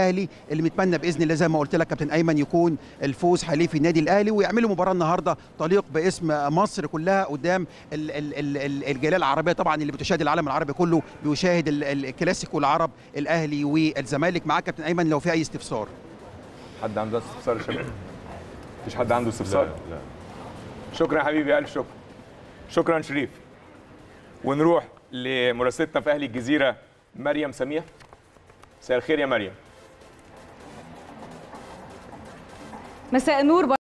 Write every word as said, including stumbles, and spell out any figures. الاهلي اللي متمنى باذن الله زي ما قلت لك كابتن ايمن يكون الفوز حليف النادي الاهلي، ويعملوا مباراه النهارده تليق باسم مصر كلها قدام ال ال ال الجاليه العربيه، طبعا اللي بتشاهد العالم العربي كله بيشاهد الكلاسيكو العرب الاهلي والزمالك. معاك كابتن ايمن لو في اي استفسار. حد عنده استفسار يا شباب؟ مفيش حد عنده استفسار؟ لا, لا. شكرا يا حبيبي، الف شكر. شكرا شريف. ونروح لمراسلتنا في اهلي الجزيره مريم سميه. مساء الخير يا مريم. مساء النور.